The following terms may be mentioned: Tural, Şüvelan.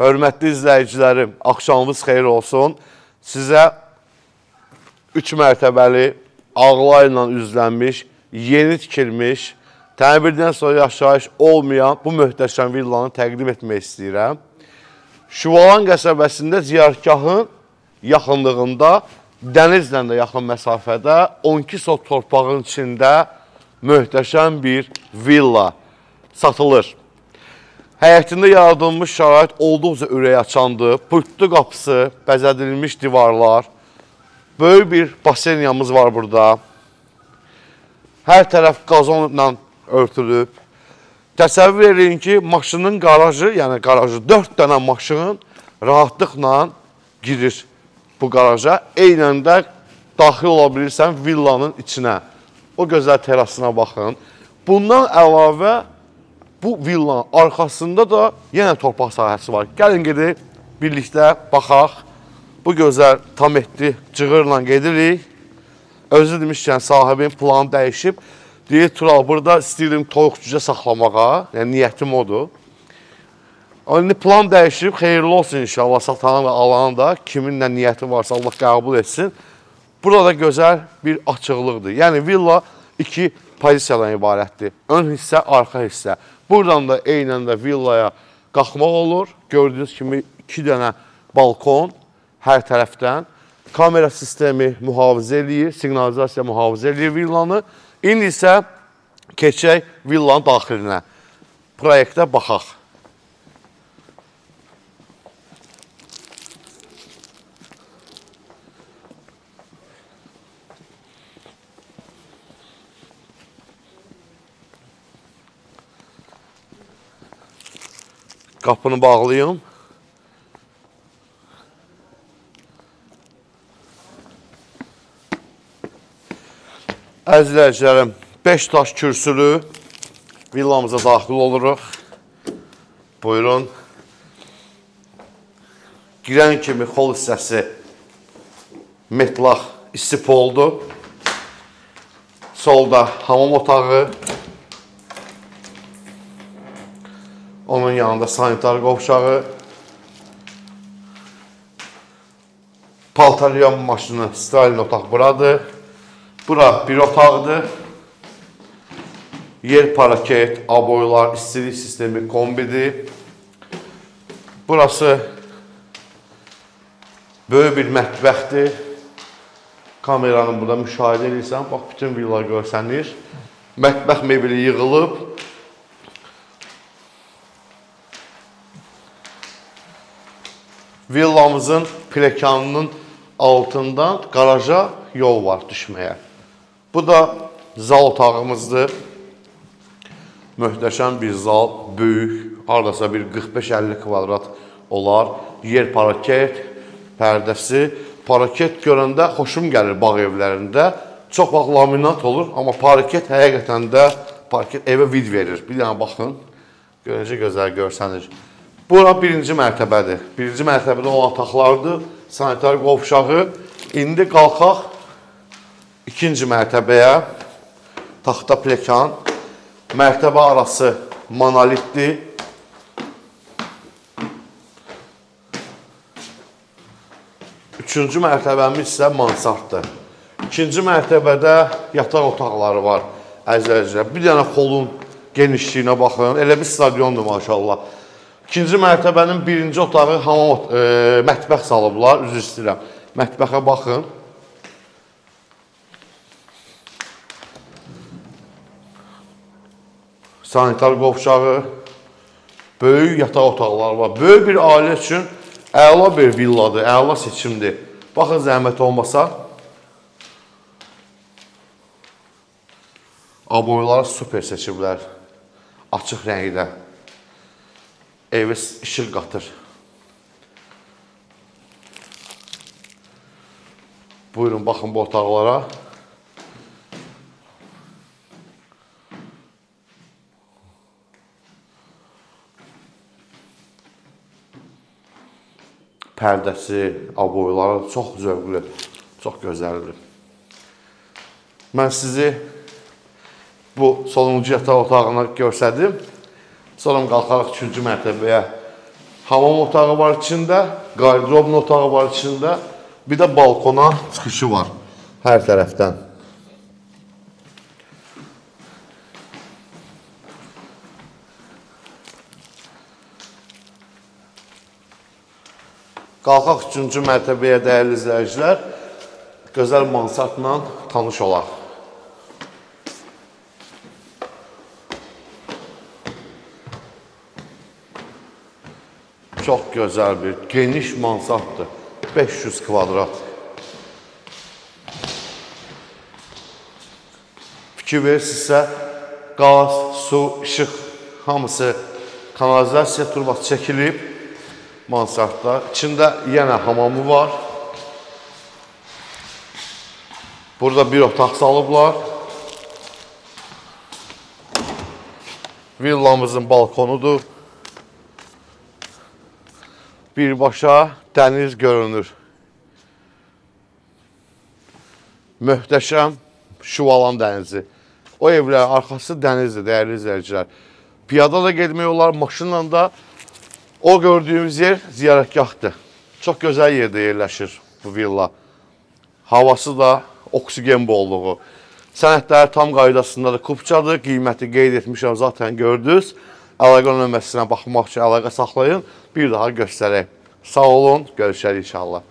Hörmətli izləyicilərim, axşamınız xeyir olsun. Sizə 3 mərtəbəli, ağlayla üzlənmiş, yeni tikilmiş, təmirdən sonra yaşayış olmayan bu möhtəşəm villanı təqdim etmək istəyirəm. Şüvelan qəsəbəsində ziyarətgahın yaxınlığında, dənizlə də yaxın məsafədə, 12 sot torpağın içində möhtəşəm bir villa satılır. Həyətində yaradılmış şərait olduqca ürək açandı, pürtlü qapısı, bəzədilmiş divarlar, böyük bir baseniyamız var burada. Hər tərəf qazonla örtülüb. Təsəvvür edin ki, maşının qarajı, yəni qarajı 4 dənə maşın rahatlıqla girir bu qaraja. Eynən də daxil ola bilirsən villanın içinə. O gözəl terasına baxın. Bundan əlavə bu villanın arxasında da yenə torpaq sahəsi var. Gəlin gedib birlikdə baxaq. Bu gözəl tam etdi cığırla gedirik. Özü demişkən sahibin planı dəyişib. Deyir Tural, burada istəyirdim toyuq cücə saxlamağa. Yəni niyyətim odur. İndi plan dəyişib, xeyirli olsun inşallah satanı və alanı da. Kiminlə niyyəti varsa Allah qəbul etsin. Burada gözəl bir açıqlıqdır. Yəni villa 2 pozisiyadan ibarətdir. Ön hissə, arxa hissə. Buradan da eynən də villaya qalxmaq olur. Gördüyünüz kimi 2 dənə balkon hər tərəfdən. Kamera sistemi mühafizə eləyir, siqnalizasiya mühafizə eləyir villanı. İndi isə keçək villanın daxilinə. Proyektə baxaq. Qapını bağlayım. Əzizləyicilərim, 5 daş kürsülü villamıza daxil oluruq. Buyurun. Girən kimi xol hissəsi metlaq istif oldu. Solda hamam otağı. Onun yanında sanitar qovşağı. Paltar yuyma maşını, stiralin otaq buradır. Bura bir otaqdır. Yer paraket, aboylar, istilik sistemi kombidir. Burası böyük bir mətbəxdir. Kameranı burada müşahidə edirsən, bax bütün villalar görsənir. Mətbəx mebeli yığılıb. Villamızın plekanının altından qaraja yol var düşməyə. Bu da zal otağımızdır. Möhtəşəm bir zal, böyük, haradasa bir 45-50 kvadrat olar. Yer paraket, pərdəsi. Paraket görəndə xoşum gəlir bağ evlərində. Çox vaxt laminat olur, amma paraket həqiqətən də evə vid verir. Bir dənə baxın, görüncə gözəl görsənir. Bura birinci mərtəbədir. Birinci mərtəbədə olan otaqlardır, sanitar qovşağı. İndi qalxaq ikinci mərtəbəyə, taxta plekan, mərtəbə arası monolitdir. Üçüncü mərtəbəmiz isə mansarddır. İkinci mərtəbədə yataq otaqları var. Əzizlər, bir dənə xolun genişliyinə baxın, elə bir stadiondur maşallah. İkinci mərtəbənin birinci otağı mətbəx salıblar, üzr istəyirəm. Mətbəxə baxın. Sanitar qovşağı, böyük yataq otaqları var. Böyük bir ailə üçün əla bir villadır, əla seçimdir. Baxın zəhmət olmasa. Aboyları super seçiblər. Açıq rəngdə. Evə işıq qatır. Buyurun, baxın bu otaqlara. Pərdəsi, aboyları çox zövqlü, çox gözəldir. Mən sizi bu sonuncu yataq otağına görsədim. Sonra qalxaraq üçüncü mərtəbəyə. Hamam otağı var içində, qardırobun otağı var içində, bir də balkona çıxışı var hər tərəfdən. Qalxaq 3-cü mərtəbəyə dəyərli izləyicilər, gözəl mansardla tanış olaq. Çox gözəl bir, geniş mansarddır, 500 kvadrat. Fikir verirsinizsə, qaz, su, işıq, hamısı kanalizasiya turbası çəkilib. Mansardlar. İçində yenə hamamı var. Burada bir otaq salıblar. Villamızın balkonudur. Birbaşa dəniz görünür. Möhtəşəm Şüvalan dənizi. O evlərin arxası dənizdir, dəyərli izləyicilər. Piyada da getmək olar, maşınla da. O gördüyümüz yer ziyarətgahdır. Çox gözəl yerdə yerləşir bu villa. Havası da, oksigen bolluğu. Sənədləri tam qaydasında da kupçadır. Qiyməti qeyd etmişəm, zaten gördünüz. Əlaqə nömrəsinə baxmaq üçün əlaqə saxlayın. Bir daha göstərək. Sağ olun, görüşərik inşallah.